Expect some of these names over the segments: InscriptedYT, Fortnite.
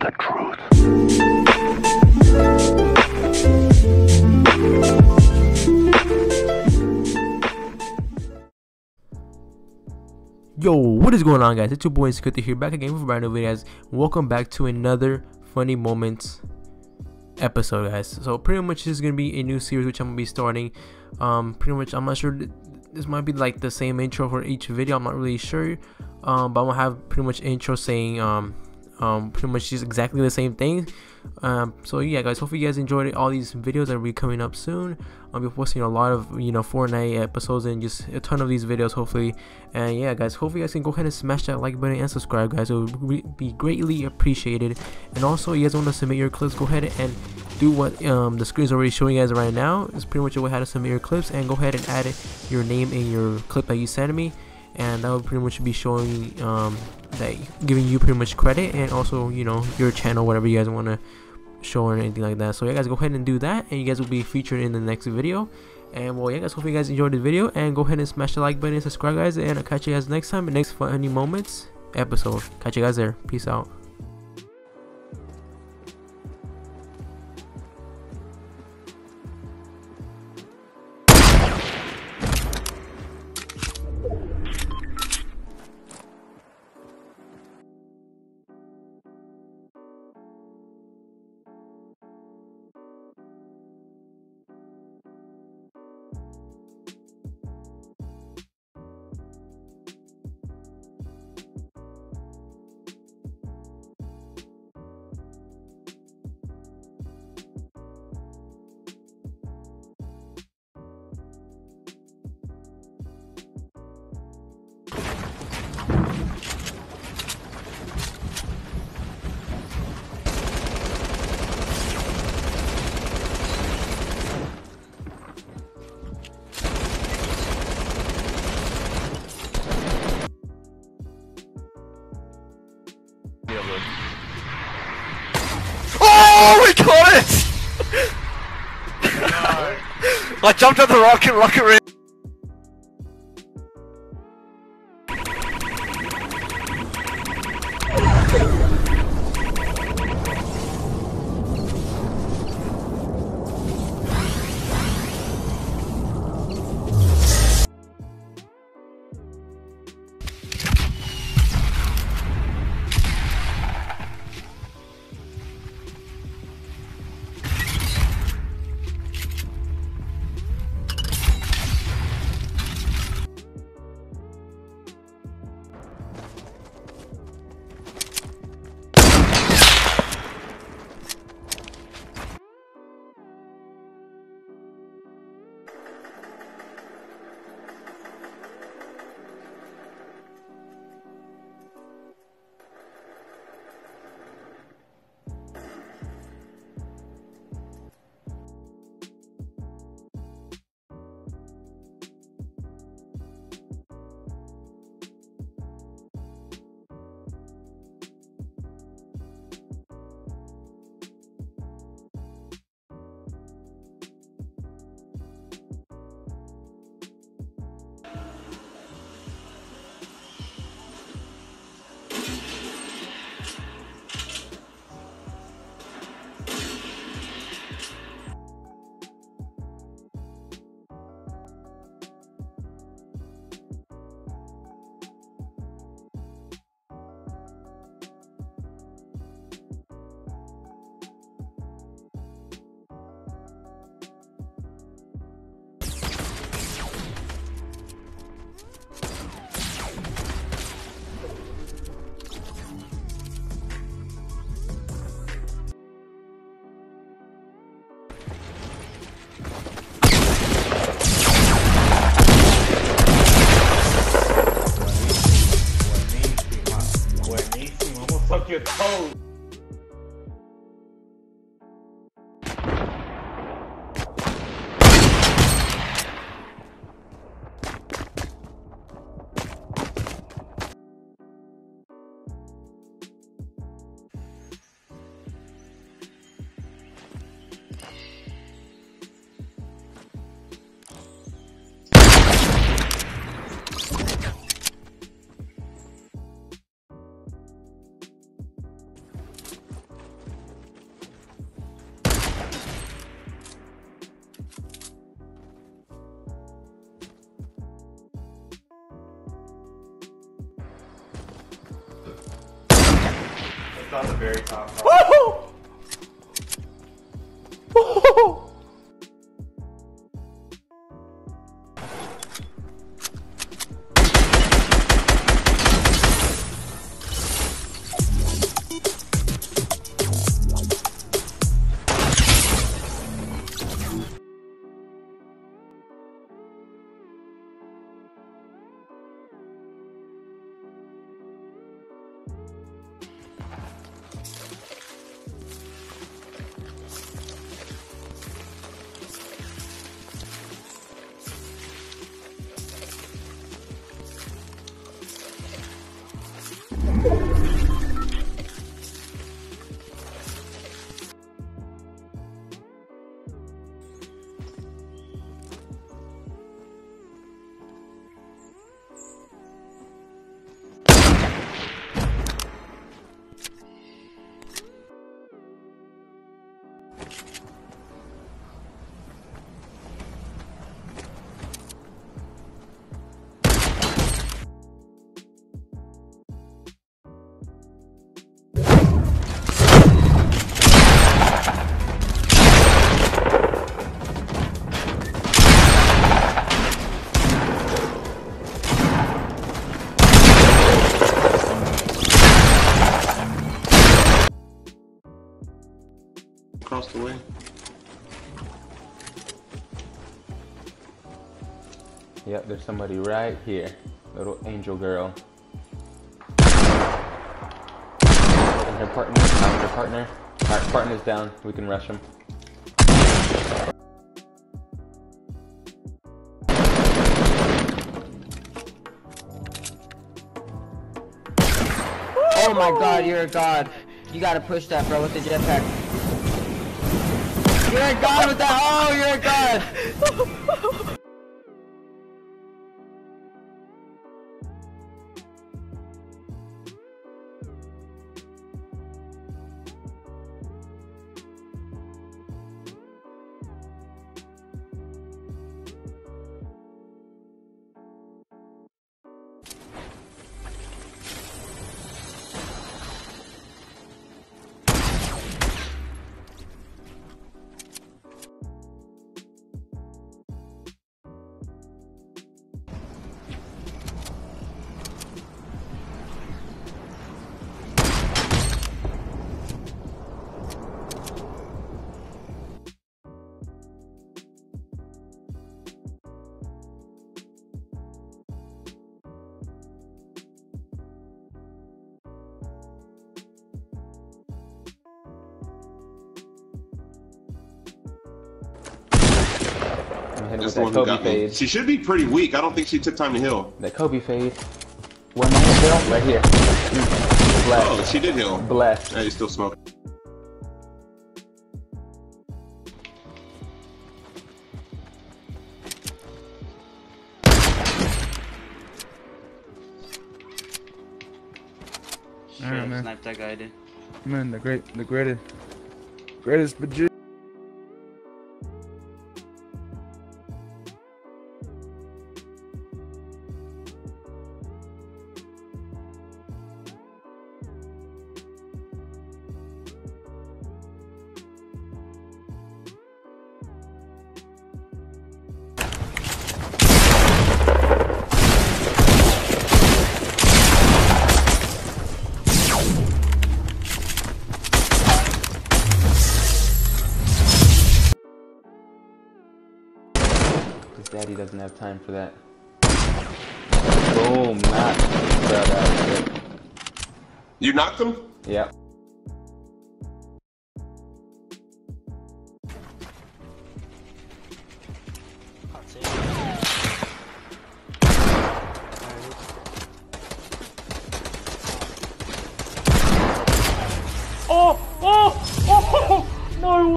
the truth. Yo, what is going on, guys? It's your boy InscriptedYT here, back again with brand new videos. Welcome back to another funny moments episode, guys. So pretty much this is gonna be a new series which I'm gonna be starting. Pretty much I'm not sure, this might be like the same intro for each video, I'm not really sure, but I'm gonna have pretty much intro saying pretty much just exactly the same thing. So yeah, guys, hopefully you guys enjoyed it. All these videos that will be coming up soon. I'll be posting a lot of, you know, Fortnite episodes and just a ton of these videos, hopefully. And yeah, guys, hopefully you guys can go ahead and smash that like button and subscribe, guys. It would be greatly appreciated. And also, you guys want to submit your clips, go ahead and do what the screen's already showing you guys right now. It's pretty much how to submit your clips, and go ahead and add your name in your clip that you sent me, and that would pretty much be showing that, giving you pretty much credit, and also, you know, your channel, whatever you guys want to show or anything like that. So yeah, guys, go ahead and do that, and you guys will be featured in the next video. And well, yeah, guys, hope you guys enjoyed this video, and go ahead and smash the like button and subscribe, guys, and I'll catch you guys next time in the next funny moments episode. Catch you guys there. Peace out. Oh, we got it! I jumped at the rocket ring. Your toes. It's on the very top. Woohoo! Woohoo! Across the way. Yep, there's somebody right here. Little angel girl. And her partner. Alright, partner's down. We can rush him. Oh my god, you're a god. You gotta push that, bro, with the jetpack. You're a god with that! Oh, you're a god! That's the one who got me. She should be pretty weak. I don't think she took time to heal. That Kobe fade. One more kill right here. Blast. Oh, she did heal. Blast. Yeah, you still smoking. All right, man. Sniped that guy, dude. Man, the greatest magician. Daddy doesn't have time for that. Boom, knocked. Bro, that was good. You knocked him? Yeah. Oh! Oh! Oh! No! Yeah.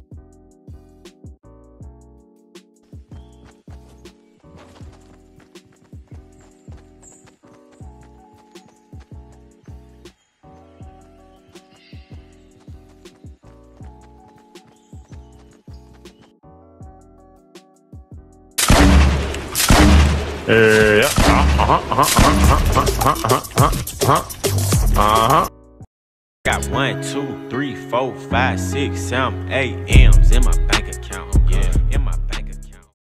Got 1, 2, 3, 4, 5, 6, 7, 8 M's in my bank account, yeah.